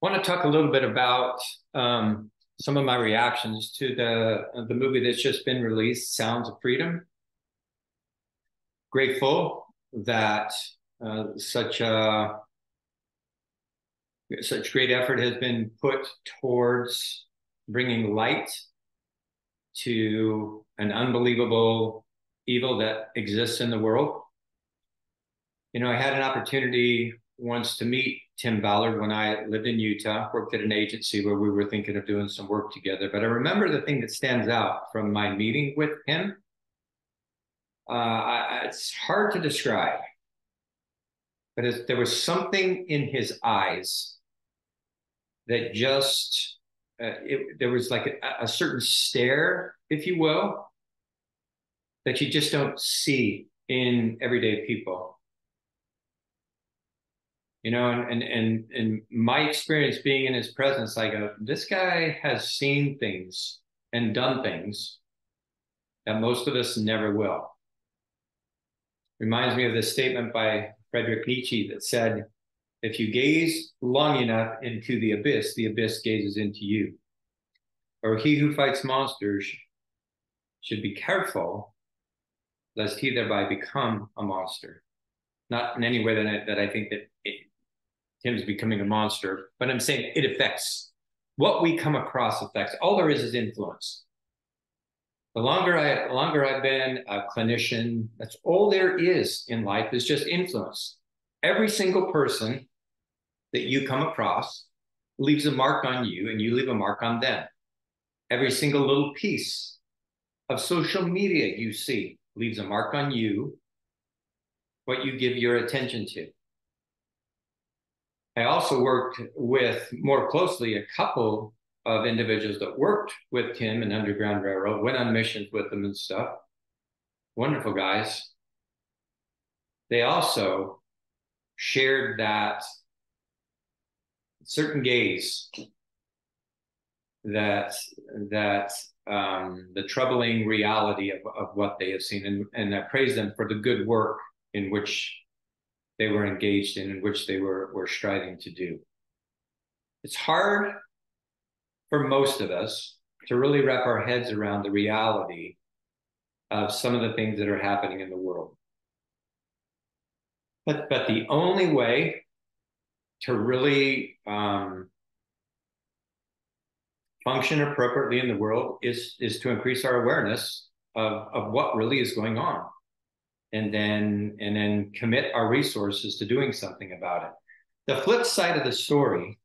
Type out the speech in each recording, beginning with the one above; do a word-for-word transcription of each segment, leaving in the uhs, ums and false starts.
want to talk a little bit about um, some of my reactions to the, the movie that's just been released, Sounds of Freedom. Grateful that uh, such a such great effort has been put towards bringing light to an unbelievable evil that exists in the world. You know, I had an opportunity once to meet Tim Ballard when I lived in Utah, worked at an agency where we were thinking of doing some work together. But I remember the thing that stands out from my meeting with him. Uh, I, it's hard to describe, but it, there was something in his eyes that just, uh, it, there was like a, a certain stare, if you will, that you just don't see in everyday people. You know, and, and, and, and my experience being in his presence, I go, this guy has seen things and done things that most of us never will. Reminds me of this statement by Friedrich Nietzsche that said, if you gaze long enough into the abyss, the abyss gazes into you. Or he who fights monsters should be careful lest he thereby become a monster. Not in any way that I, that I think that it, Tim's becoming a monster, but I'm saying it affects. What we come across affects. All there is is influence. The longer, I, the longer I've been a clinician, that's all there is in life is just influence. Every single person that you come across leaves a mark on you and you leave a mark on them. Every single little piece of social media you see leaves a mark on you, what you give your attention to. I also worked with more closely a couple of individuals that worked with Tim and Underground Railroad, went on missions with them and stuff. Wonderful guys. They also shared that certain gaze that that um, the troubling reality of, of what they have seen, and, and I praise them for the good work in which they were engaged in, in which they were, were striving to do. It's hard for most of us to really wrap our heads around the reality of some of the things that are happening in the world. But, but the only way to really um, function appropriately in the world is, is to increase our awareness of, of what really is going on, and then, and then commit our resources to doing something about it. The flip side of the story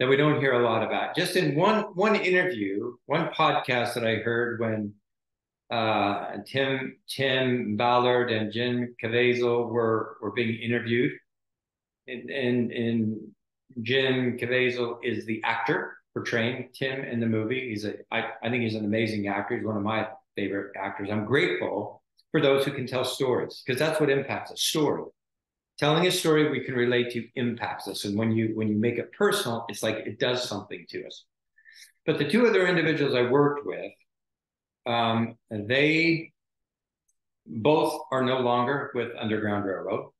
that we don't hear a lot about. Just in one one interview, one podcast that I heard when uh, Tim Tim Ballard and Jim Cavazel were were being interviewed, and and, and Jim Cavazel is the actor portraying Tim in the movie. He's a I, I think he's an amazing actor. He's one of my favorite actors. I'm grateful for those who can tell stories, because that's what impacts a story. Telling a story we can relate to impacts us, and when you when you make it personal, it's like it does something to us. But the two other individuals I worked with, um, they both are no longer with Underground Railroad.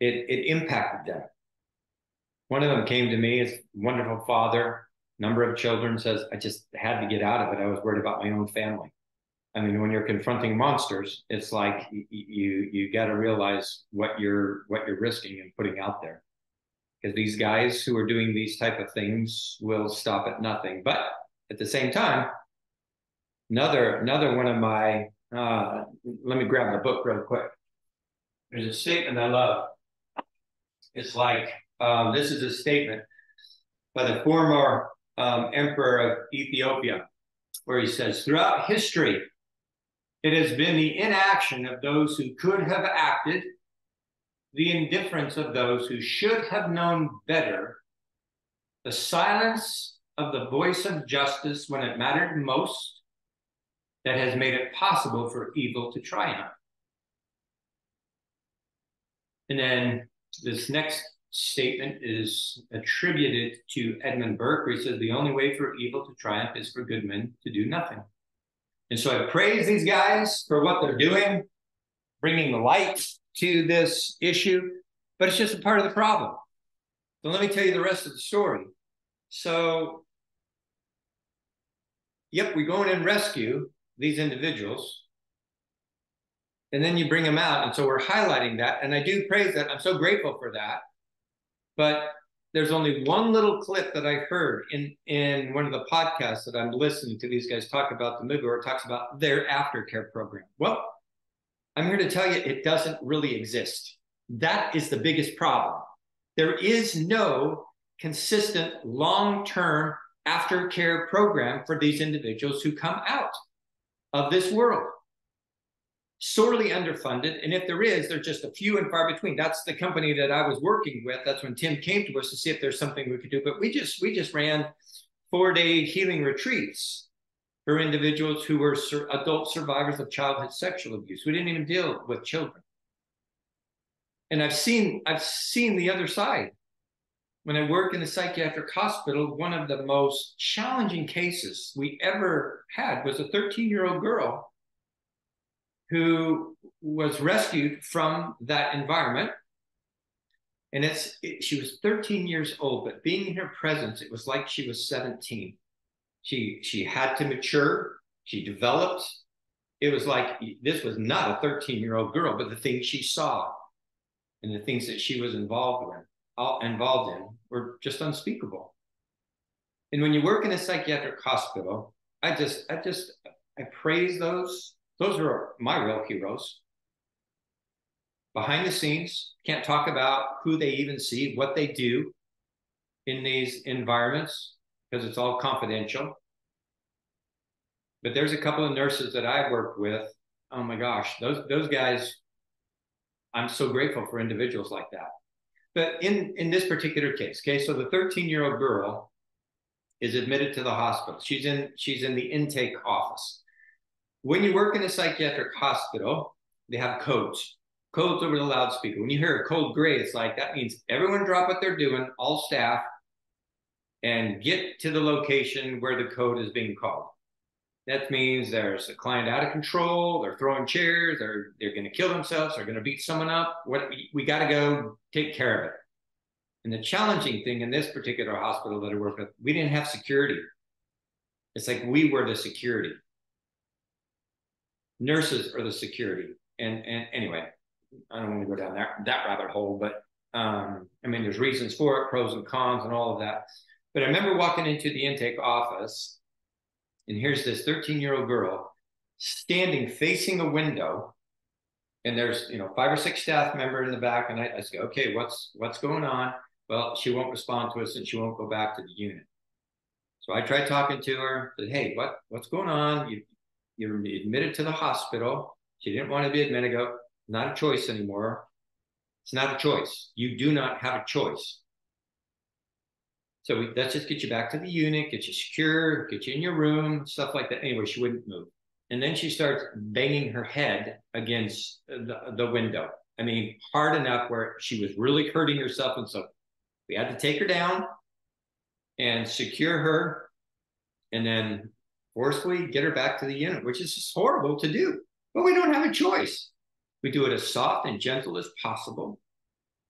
It, it impacted them. One of them came to me, his wonderful father, number of children, says, I just had to get out of it. I was worried about my own family. I mean, when you're confronting monsters, it's like you you, you got to realize what you're what you're risking and putting out there, because these guys who are doing these type of things will stop at nothing. But at the same time, another another one of my uh, let me grab the book real quick. There's a statement I love. It's like um, this is a statement by the former um, emperor of Ethiopia, where he says, "Throughout history, it has been the inaction of those who could have acted, the indifference of those who should have known better, the silence of the voice of justice when it mattered most, that has made it possible for evil to triumph." And then this next statement is attributed to Edmund Burke, where he says, "The only way for evil to triumph is for good men to do nothing." And so I praise these guys for what they're doing, bringing light to this issue, but it's just a part of the problem. But let me tell you the rest of the story. So, yep, we go in and rescue these individuals, and then you bring them out. And so we're highlighting that. And I do praise that. I'm so grateful for that. But there's only one little clip that I heard in, in one of the podcasts that I'm listening to these guys talk about the movie, where it talks about their aftercare program. Well, I'm here to tell you, it doesn't really exist. That is the biggest problem. There is no consistent long-term aftercare program for these individuals who come out of this world. Sorely underfunded, and if there is, there's just a few and far between. That's the company that I was working with. That's when Tim came to us to see if there's something we could do. But we just we just ran four-day healing retreats for individuals who were sur- adult survivors of childhood sexual abuse. We didn't even deal with children. And I've seen I've seen the other side. When I work in a psychiatric hospital, one of the most challenging cases we ever had was a thirteen-year-old girl who was rescued from that environment. And it's it, she was thirteen years old, but being in her presence, it was like she was seventeen. She, she had to mature, she developed. It was like, this was not a thirteen-year-old girl, but the things she saw and the things that she was involved in, all, involved in were just unspeakable. And when you work in a psychiatric hospital, I just, I just, I praise those. Those are my real heroes. Behind the scenes, can't talk about who they even see, what they do in these environments, because it's all confidential. But there's a couple of nurses that I worked with. Oh my gosh, those those guys, I'm so grateful for individuals like that. But in, in this particular case, okay, so the thirteen-year-old girl is admitted to the hospital. She's in, she's in the intake office. When you work in a psychiatric hospital, they have codes, codes over the loudspeaker. When you hear a code gray, it's like, that means everyone drop what they're doing, all staff, and get to the location where the code is being called. That means there's a client out of control, they're throwing chairs, they're, they're gonna kill themselves, they're gonna beat someone up. What, we gotta go take care of it. And the challenging thing in this particular hospital that I worked with, we didn't have security. It's like we were the security. Nurses are the security. And and anyway, I don't want to go down that, that rabbit hole, but um, I mean, there's reasons for it, pros and cons and all of that. But I remember walking into the intake office, and here's this thirteen-year-old girl standing facing a window, and there's, you know, five or six staff members in the back, and I, I just go, okay, what's, what's going on? Well, she won't respond to us, and she won't go back to the unit. So I tried talking to her, said, hey, what, what's going on? You, You're admitted to the hospital. She didn't want to be admitted. I go, not a choice anymore. It's not a choice. You do not have a choice. So we, let's just get you back to the unit, get you secure, get you in your room, stuff like that. Anyway, she wouldn't move. And then she starts banging her head against the, the window. I mean, hard enough where she was really hurting herself. And so we had to take her down and secure her. And then forcefully get her back to the unit, which is just horrible to do, but we don't have a choice. We do it as soft and gentle as possible.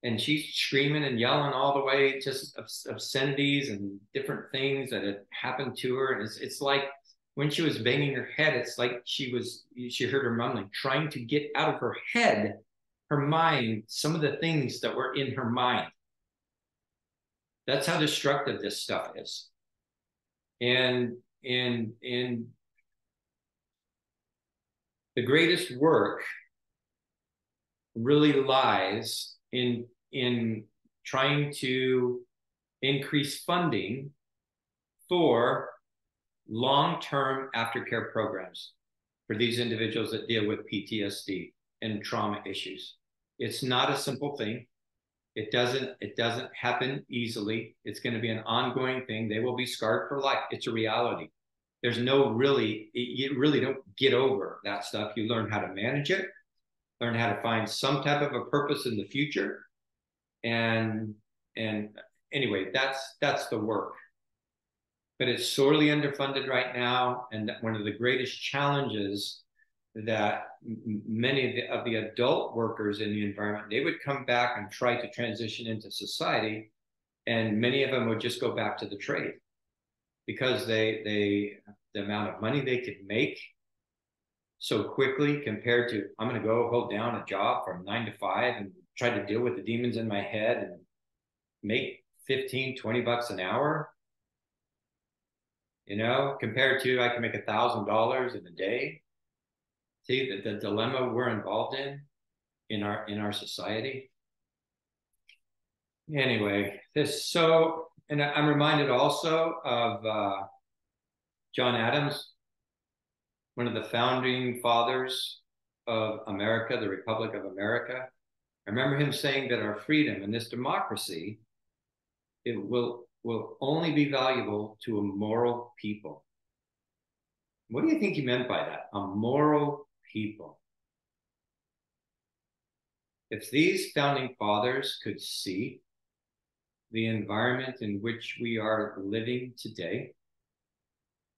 And she's screaming and yelling all the way, just obscenities and different things that had happened to her. And it's, it's like when she was banging her head, it's like she was, she heard her mumbling, trying to get out of her head, her mind, some of the things that were in her mind. That's how destructive this stuff is. And And, and the greatest work really lies in, in trying to increase funding for long-term aftercare programs for these individuals that deal with P T S D and trauma issues. It's not a simple thing. It doesn't, it doesn't happen easily. It's going to be an ongoing thing. They will be scarred for life. It's a reality. There's no really, you really don't get over that stuff. You learn how to manage it, learn how to find some type of a purpose in the future. And, and anyway, that's, that's the work. But it's sorely underfunded right now. And one of the greatest challenges that many of the, of the adult workers in the environment, they would come back and try to transition into society, And many of them would just go back to the trade because they, they the amount of money they could make so quickly compared to, I'm going to go hold down a job from nine to five and try to deal with the demons in my head and make fifteen, twenty bucks an hour, you know, compared to I can make a thousand dollars in a day. See the, the dilemma we're involved in, in our, in our society. Anyway, this so, and I'm reminded also of uh, John Adams, one of the founding fathers of America, the Republic of America. I remember him saying that our freedom and this democracy, it will, will only be valuable to a moral people. What do you think he meant by that? A moral people. If these founding fathers could see the environment in which we are living today,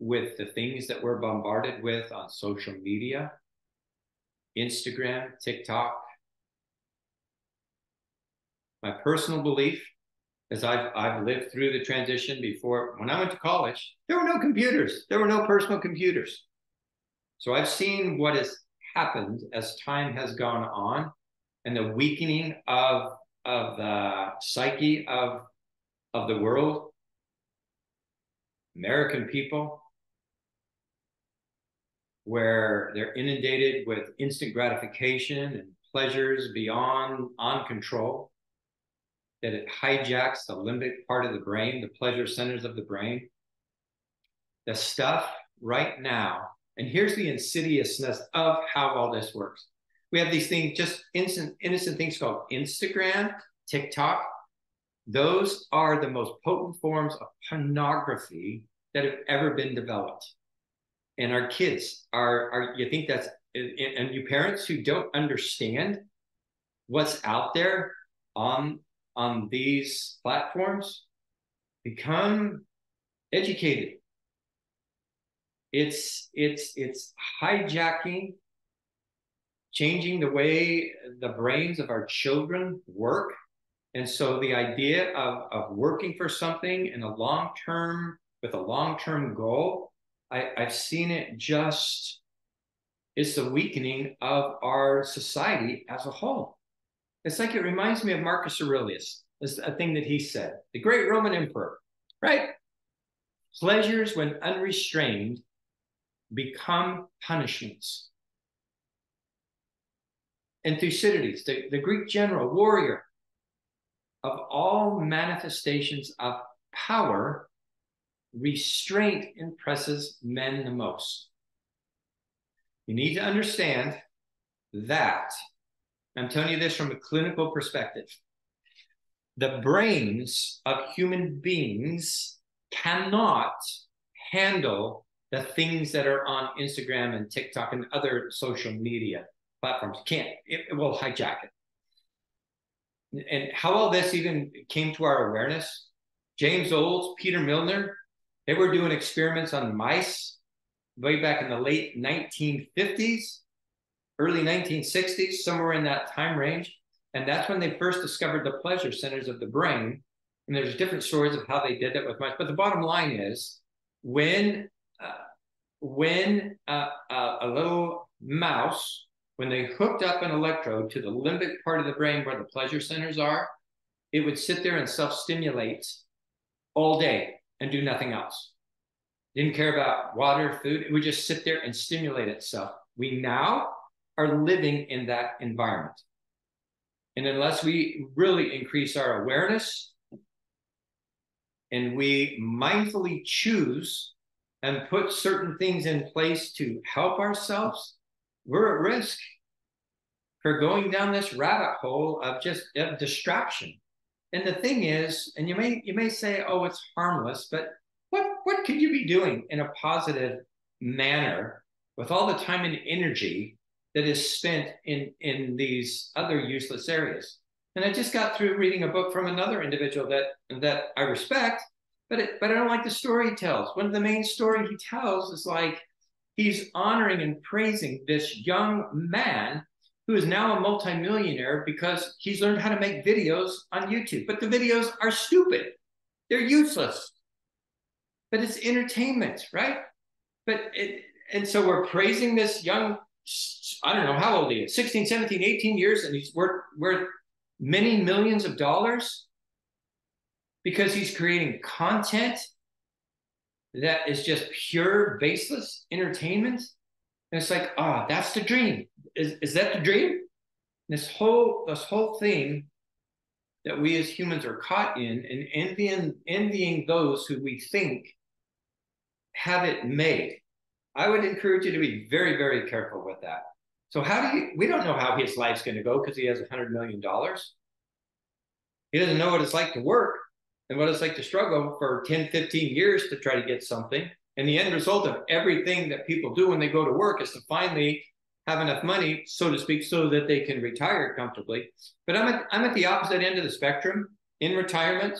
with the things that we're bombarded with on social media, Instagram, TikTok. My personal belief is I've, I've lived through the transition before. When I went to college, there were no computers. There were no personal computers. So I've seen what has happened as time has gone on and the weakening of, of the psyche of, of the world, American people, where they're inundated with instant gratification and pleasures beyond on control, that it hijacks the limbic part of the brain, the pleasure centers of the brain. The stuff right now, and here's the insidiousness of how all this works. We have these things, just instant, innocent things called Instagram, TikTok. Those are the most potent forms of pornography that have ever been developed. And our kids are, are you think that's, and you parents who don't understand what's out there on, on these platforms, become educated. It's, it's, it's hijacking, changing the way the brains of our children work. And so the idea of, of working for something in a long-term, with a long-term goal, I, I've seen it just, it's the weakening of our society as a whole. It's like, it reminds me of Marcus Aurelius. It's a thing that he said, the great Roman emperor, right? Pleasures when unrestrained become punishments. And Thucydides, the, the Greek general, warrior, of all manifestations of power, restraint impresses men the most. You need to understand that, I'm telling you this from a clinical perspective, the brains of human beings cannot handle the things that are on Instagram and TikTok and other social media platforms. Can't, it, it will hijack it. And how all this even came to our awareness, James Olds, Peter Milner, they were doing experiments on mice way back in the late nineteen fifties, early nineteen sixties, somewhere in that time range. And that's when they first discovered the pleasure centers of the brain. And there's different stories of how they did that with mice. But the bottom line is when, uh, when uh, uh, a little mouse, when they hooked up an electrode to the limbic part of the brain where the pleasure centers are, it would sit there and self-stimulate all day and do nothing else. Didn't care about water, food. It would just sit there and stimulate itself. We now are living in that environment. And unless we really increase our awareness and we mindfully choose and put certain things in place to help ourselves, we're at risk for going down this rabbit hole of just of distraction. And the thing is, and you may you may say, oh, it's harmless, but what, what could you be doing in a positive manner with all the time and energy that is spent in, in these other useless areas? And I just got through reading a book from another individual that, that I respect, but, it, but I don't like the story he tells. One of the main stories he tells is like, he's honoring and praising this young man who is now a multimillionaire because he's learned how to make videos on YouTube. But the videos are stupid. They're useless. But it's entertainment, right? But it, and so we're praising this young, I don't know how old he is, sixteen, seventeen, eighteen years, and he's worth, worth many millions of dollars because he's creating content that is just pure, baseless entertainment. And it's like, ah, oh, that's the dream. Is, is that the dream? This whole, this whole thing that we as humans are caught in and envying, envying those who we think have it made. I would encourage you to be very, very careful with that. So how do you, we don't know how his life's going to go because he has one hundred million dollars. He doesn't know what it's like to work and what it's like to struggle for ten, fifteen years to try to get something. And the end result of everything that people do when they go to work is to finally have enough money, so to speak, so that they can retire comfortably. But I'm at, I'm at the opposite end of the spectrum in retirement,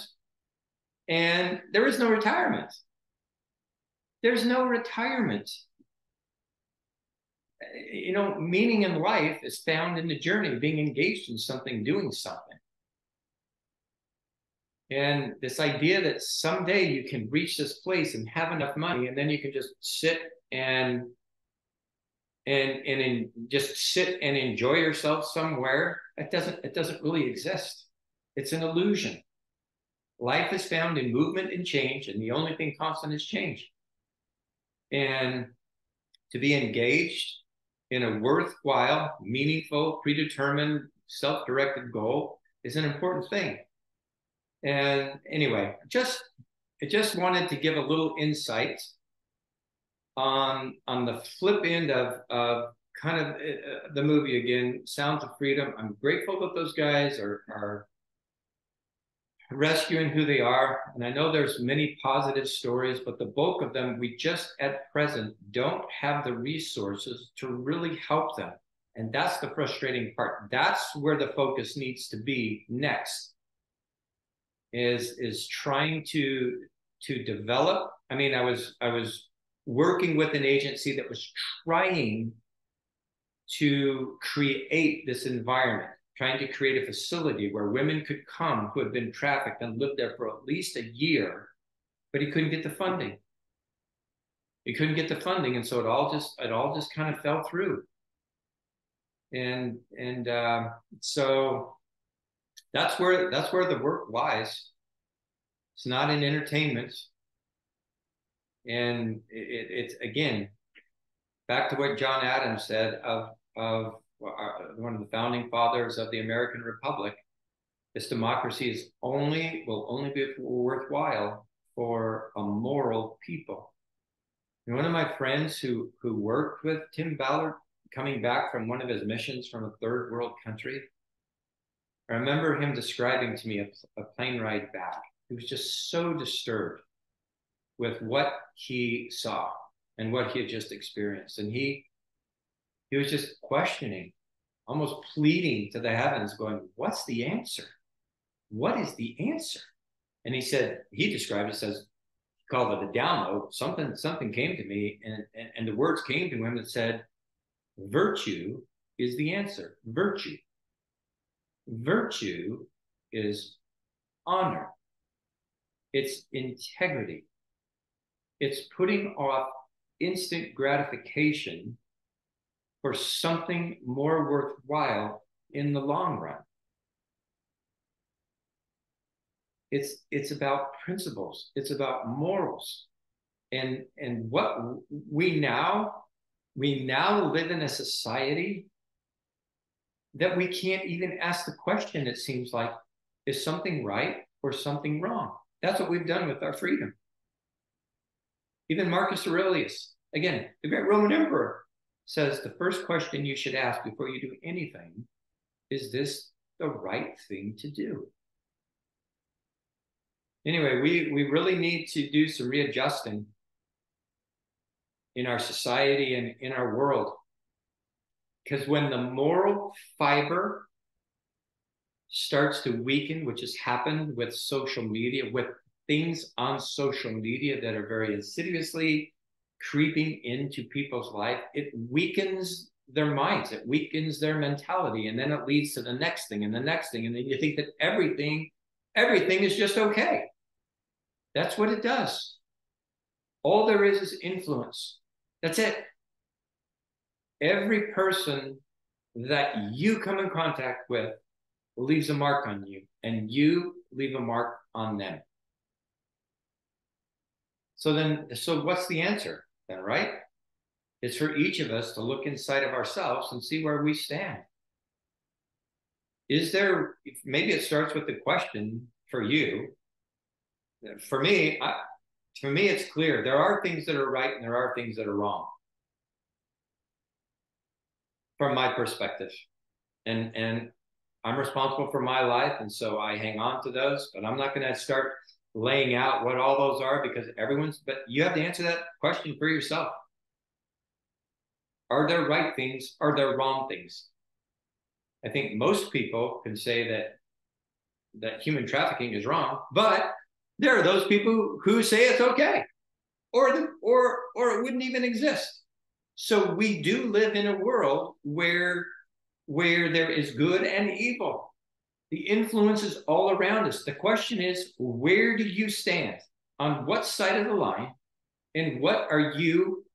and there is no retirement. There's no retirement. You know, meaning in life is found in the journey, being engaged in something, doing something. And this idea that someday you can reach this place and have enough money, and then you can just sit and and and in, just sit and enjoy yourself somewhere, it doesn't it doesn't really exist. It's an illusion. Life is found in movement and change, and the only thing constant is change. And to be engaged in a worthwhile, meaningful, predetermined, self-directed goal is an important thing. And anyway, just I just wanted to give a little insight on on the flip end of of kind of uh, the movie again, Sound of Freedom. I'm grateful that those guys are are rescuing who they are, and I know there's many positive stories, but the bulk of them, we just at present don't have the resources to really help them, and that's the frustrating part. That's where the focus needs to be next. Is is trying to to develop. I mean, I was I was working with an agency that was trying to create this environment, trying to create a facility where women could come who had been trafficked and lived there for at least a year, but he couldn't get the funding. He couldn't get the funding, and so it all just it all just kind of fell through. And and uh, so. That's where that's where the work lies. It's not in entertainment, and it, it's again back to what John Adams said of of one of the founding fathers of the American Republic. This democracy is only will only be worthwhile for a moral people. And one of my friends who who worked with Tim Ballard, coming back from one of his missions from a third world country. I remember him describing to me a, a plane ride back. He was just so disturbed with what he saw and what he had just experienced. And he, he was just questioning, almost pleading to the heavens, going, what's the answer? What is the answer? And he said, he described it as, he called it a download. Something, something came to me, and, and, and the words came to him that said, virtue is the answer, virtue. Virtue is honor, it's integrity, it's putting off instant gratification for something more worthwhile in the long run. It's, it's about principles, it's about morals. And, and what we now, we now live in a society that we can't even ask the question, it seems like, is something right or something wrong? That's what we've done with our freedom. Even Marcus Aurelius, again, the great Roman emperor, says the first question you should ask before you do anything, is this the right thing to do? Anyway, we, we really need to do some readjusting in our society and in our world. Because when the moral fiber starts to weaken, which has happened with social media, with things on social media that are very insidiously creeping into people's life, it weakens their minds, it weakens their mentality, and then it leads to the next thing and the next thing, and then you think that everything everything is just okay. That's what it does. All there is is influence. That's it. Every person that you come in contact with leaves a mark on you, and you leave a mark on them. So then, so what's the answer then, right? It's for each of us to look inside of ourselves and see where we stand. Is there, maybe it starts with the question for you. For me, I, for me, it's clear. There are things that are right and there are things that are wrong, from my perspective. And, and I'm responsible for my life, and so I hang on to those, but I'm not going to start laying out what all those are, because everyone's, but you have to answer that question for yourself. Are there right things? Are there wrong things? I think most people can say that that human trafficking is wrong, but there are those people who say it's okay, or the, or or it wouldn't even exist. So we do live in a world where where there is good and evil. The influence is all around us. The question is, where do you stand? On what side of the line? And what are you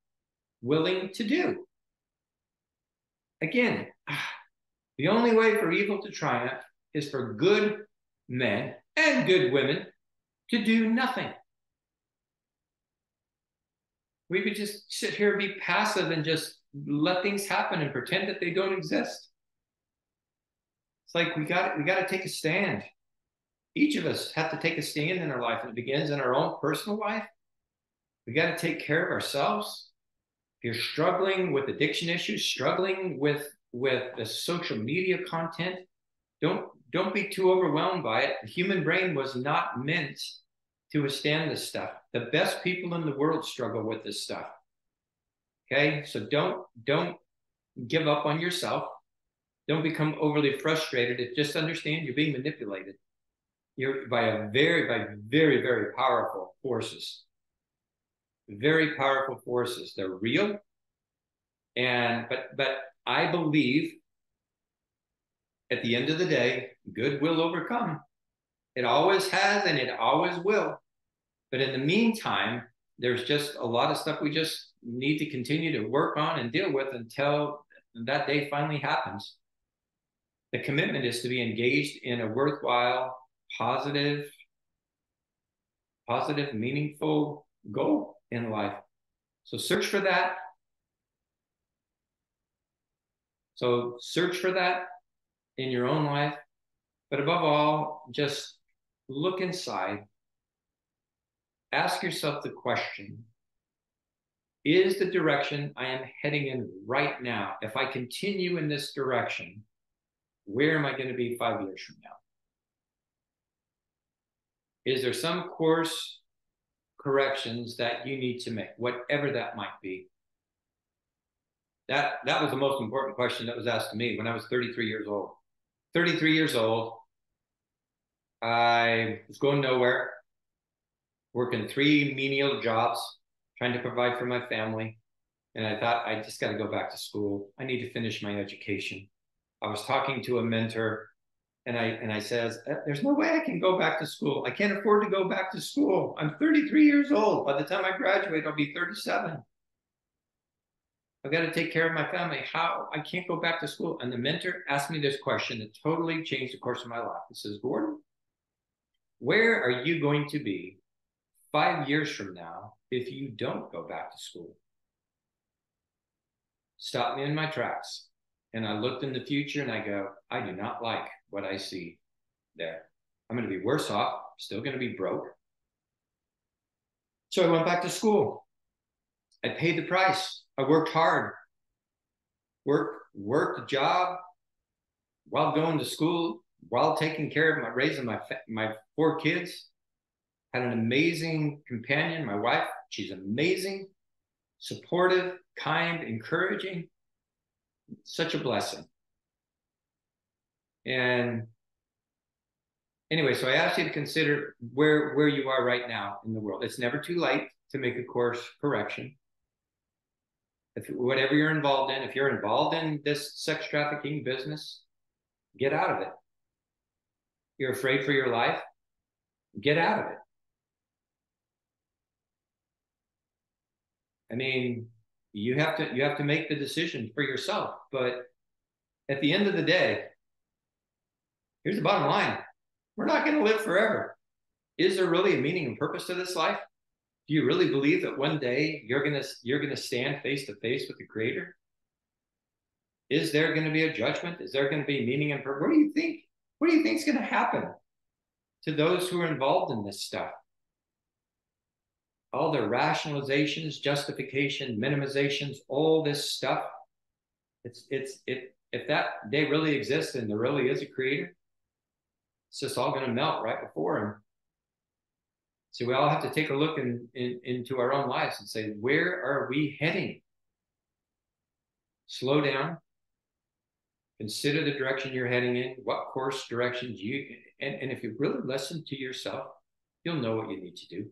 willing to do? Again, the only way for evil to triumph is for good men and good women to do nothing. We could just sit here and be passive and just let things happen and pretend that they don't exist. It's like we got we got to take a stand. Each of us have to take a stand in our life, and it begins in our own personal life. We got to take care of ourselves. If you're struggling with addiction issues, struggling with with the social media content, don't don't be too overwhelmed by it. The human brain was not meant to withstand this stuff. The best people in the world struggle with this stuff. Okay, so don't don't give up on yourself. Don't become overly frustrated. It, just understand you're being manipulated. You're by a very by very very powerful forces. Very powerful forces. They're real. And but but I believe at the end of the day, good will overcome. It always has and it always will. But in the meantime, there's just a lot of stuff we just need to continue to work on and deal with until that day finally happens. The commitment is to be engaged in a worthwhile, positive, positive, meaningful goal in life. So search for that. So search for that in your own life. But above all, just look inside. Ask yourself the question, is the direction I am heading in right now, if I continue in this direction, where am I going to be five years from now? Is there some course corrections that you need to make, whatever that might be? That, that was the most important question that was asked to me when I was thirty-three years old. thirty-three years old, I was going nowhere, working three menial jobs, trying to provide for my family. And I thought, I just got to go back to school. I need to finish my education. I was talking to a mentor, and I, and I says, there's no way I can go back to school. I can't afford to go back to school. I'm thirty-three years old. By the time I graduate, I'll be thirty-seven. I've got to take care of my family. How? I can't go back to school. And the mentor asked me this question that totally changed the course of my life. It says, Gordon, where are you going to be five years from now if you don't go back to school? Stopped me in my tracks. And I looked in the future and I go, I do not like what I see there. I'm going to be worse off, still going to be broke. So I went back to school. I paid the price. I worked hard, worked, worked a job while going to school, while taking care of my, raising my, my four kids. Had an amazing companion, my wife. She's amazing, supportive, kind, encouraging. Such a blessing. And anyway, so I asked you to consider where, where you are right now in the world. It's never too late to make a course correction. if whatever you're involved in, if you're involved in this sex trafficking business, get out of it. You're afraid for your life, get out of it. I mean, you have to, you have to make the decision for yourself, but at the end of the day, here's the bottom line. We're not going to live forever. Is there really a meaning and purpose to this life? Do you really believe that one day you're going to, you're going to stand face to face with the Creator? Is there going to be a judgment? Is there going to be meaning and purpose? What do you think? What do you think is going to happen to those who are involved in this stuff? All the rationalizations, justification, minimizations, all this stuff. It's, it's, it, if that day really exists and there really is a Creator, it's just all going to melt right before Him. So we all have to take a look in, in, into our own lives and say, where are we heading? Slow down. Consider the direction you're heading in, what course directions you, and, and if you really listen to yourself, you'll know what you need to do.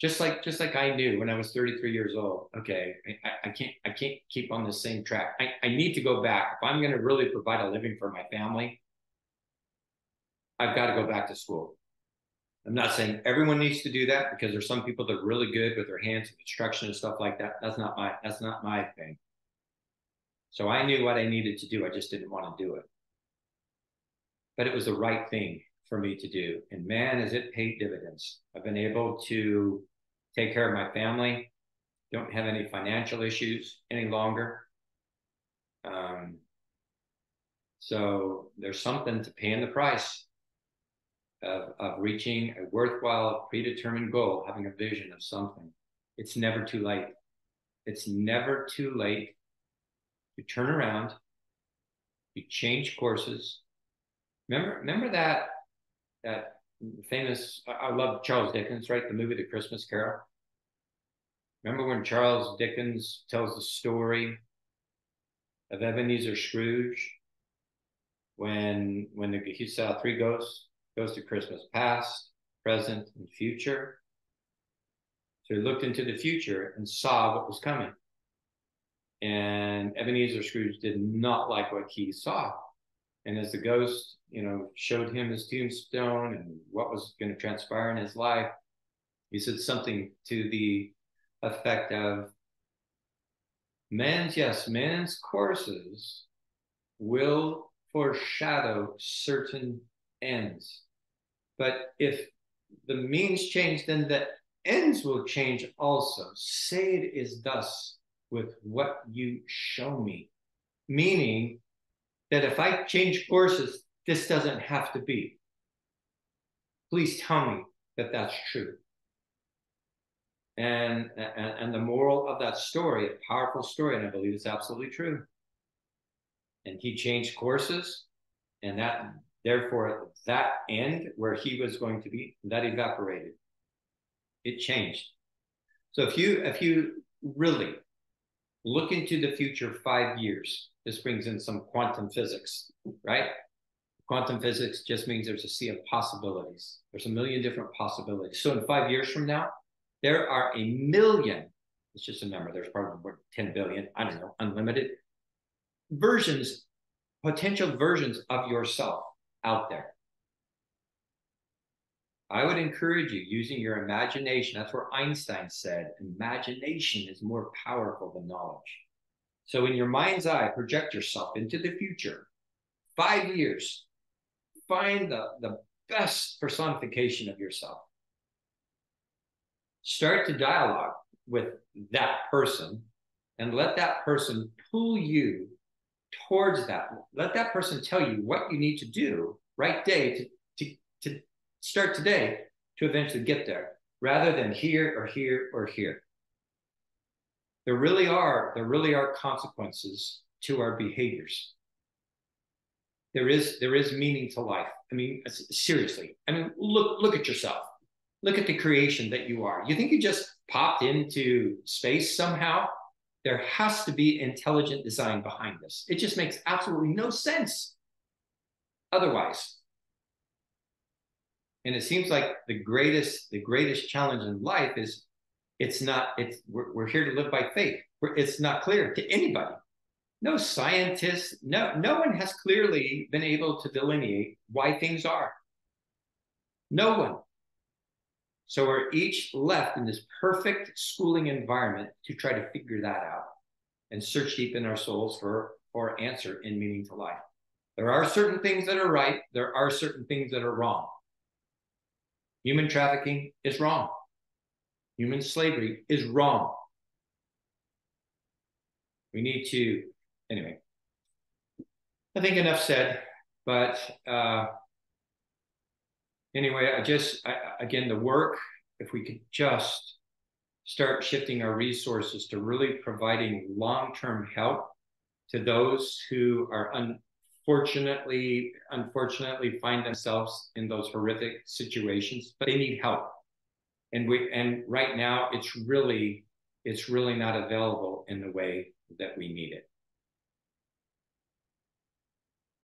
Just like, just like I knew when I was thirty-three years old, okay, I, I can't, I can't keep on the same track. I, I need to go back. If I'm going to really provide a living for my family, I've got to go back to school. I'm not saying everyone needs to do that, because there's some people that are really good with their hands and construction and stuff like that. That's not my, that's not my thing. So I knew what I needed to do. I just didn't want to do it. But it was the right thing for me to do. And man, has it paid dividends. I've been able to take care of my family. Don't have any financial issues any longer. Um, so there's something to paying the price of, of reaching a worthwhile, predetermined goal, having a vision of something. It's never too late. It's never too late to turn around, to change courses. Remember, remember that that famous, I love Charles Dickens, right? The movie, The Christmas Carol. Remember when Charles Dickens tells the story of Ebenezer Scrooge, when when the, he saw three ghosts, goes to Christmas, past, present, and future. So he looked into the future and saw what was coming. And Ebenezer Scrooge did not like what he saw. And as the ghost, you know, showed him his tombstone and what was going to transpire in his life, he said something to the effect of, man's, yes, man's courses will foreshadow certain ends. But if the means change, then the ends will change also. Say it is thus with what you show me. Meaning that if I change courses, this doesn't have to be. Please tell me that that's true. And, and, and the moral of that story, a powerful story, and I believe it's absolutely true. And he changed courses, and that, therefore, that end where he was going to be, that evaporated. It changed. So if you, if you really look into the future five years, this brings in some quantum physics, right? Quantum physics just means there's a sea of possibilities. There's a million different possibilities. So in five years from now, there are a million, it's just a number, there's probably ten billion, I don't know, unlimited versions, potential versions of yourself out there. I would encourage you using your imagination. That's where Einstein said, imagination is more powerful than knowledge. So in your mind's eye, project yourself into the future. Five years, find the, the best personification of yourself. Start to dialogue with that person and let that person pull you towards that. Let that person tell you what you need to do right day to, to, to start today to eventually get there, rather than here or here or here. There really are, there really are consequences to our behaviors. There is, there is meaning to life. I mean, seriously, I mean, look, look at yourself. Look at the creation that you are. You think you just popped into space somehow? There has to be intelligent design behind this. It just makes absolutely no sense otherwise. And it seems like the greatest, the greatest challenge in life is It's not, it's, we're, we're here to live by faith. We're, it's not clear to anybody. No scientist, no, no one has clearly been able to delineate why things are. No one. So we're each left in this perfect schooling environment to try to figure that out and search deep in our souls for, for answer and meaning to life. There are certain things that are right. There are certain things that are wrong. Human trafficking is wrong. Human slavery is wrong. We need to, anyway, I think enough said, but uh, anyway, I just, I, again, the work, if we could just start shifting our resources to really providing long-term help to those who are unfortunately, unfortunately find themselves in those horrific situations, but they need help. And we, and right now it's really, it's really not available in the way that we need it.